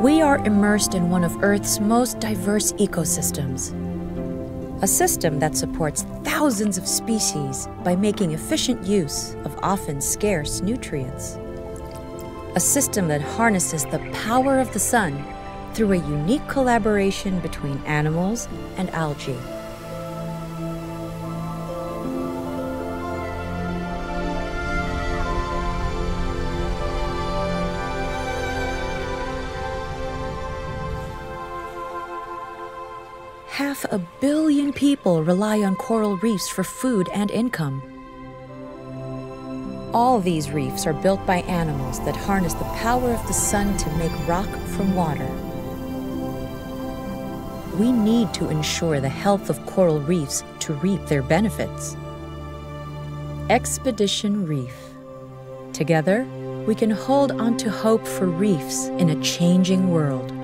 We are immersed in one of Earth's most diverse ecosystems, a system that supports thousands of species by making efficient use of often scarce nutrients, a system that harnesses the power of the sun through a unique collaboration between animals and algae. Half a billion people rely on coral reefs for food and income. All these reefs are built by animals that harness the power of the sun to make rock from water. We need to ensure the health of coral reefs to reap their benefits. Expedition Reef. Together, we can hold on to hope for reefs in a changing world.